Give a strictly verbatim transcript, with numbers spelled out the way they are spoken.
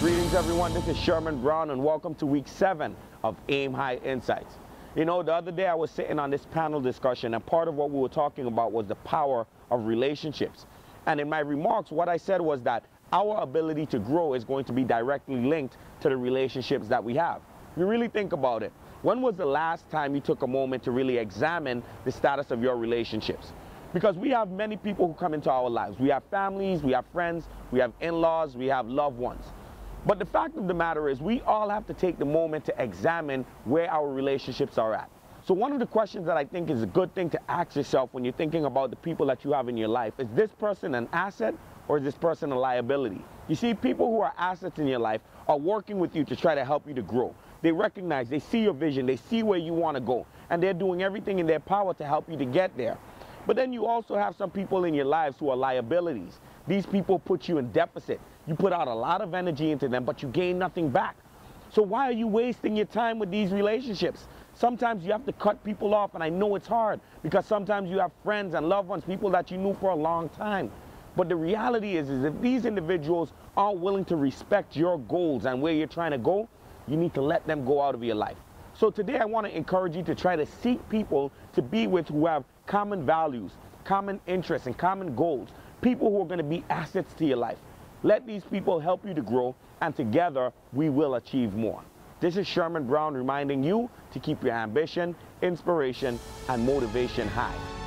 Greetings everyone, this is Sherman Browne and welcome to week seven of Aim High Insights. You know, the other day I was sitting on this panel discussion and part of what we were talking about was the power of relationships. And in my remarks, what I said was that our ability to grow is going to be directly linked to the relationships that we have. You really think about it. When was the last time you took a moment to really examine the status of your relationships? Because we have many people who come into our lives. We have families, we have friends, we have in-laws, we have loved ones. But the fact of the matter is we all have to take the moment to examine where our relationships are at. So one of the questions that I think is a good thing to ask yourself when you're thinking about the people that you have in your life, is this person an asset or is this person a liability? You see, people who are assets in your life are working with you to try to help you to grow. They recognize, they see your vision, they see where you want to go, and they're doing everything in their power to help you to get there. But then you also have some people in your lives who are liabilities. These people put you in deficit. You put out a lot of energy into them, but you gain nothing back. So why are you wasting your time with these relationships? Sometimes you have to cut people off, and I know it's hard because sometimes you have friends and loved ones, people that you knew for a long time. But the reality is, is if these individuals aren't willing to respect your goals and where you're trying to go, you need to let them go out of your life. So today I want to encourage you to try to seek people to be with who have common values, common interests, and common goals. People who are going to be assets to your life. Let these people help you to grow, and together we will achieve more. This is Sherman Browne reminding you to keep your ambition, inspiration, and motivation high.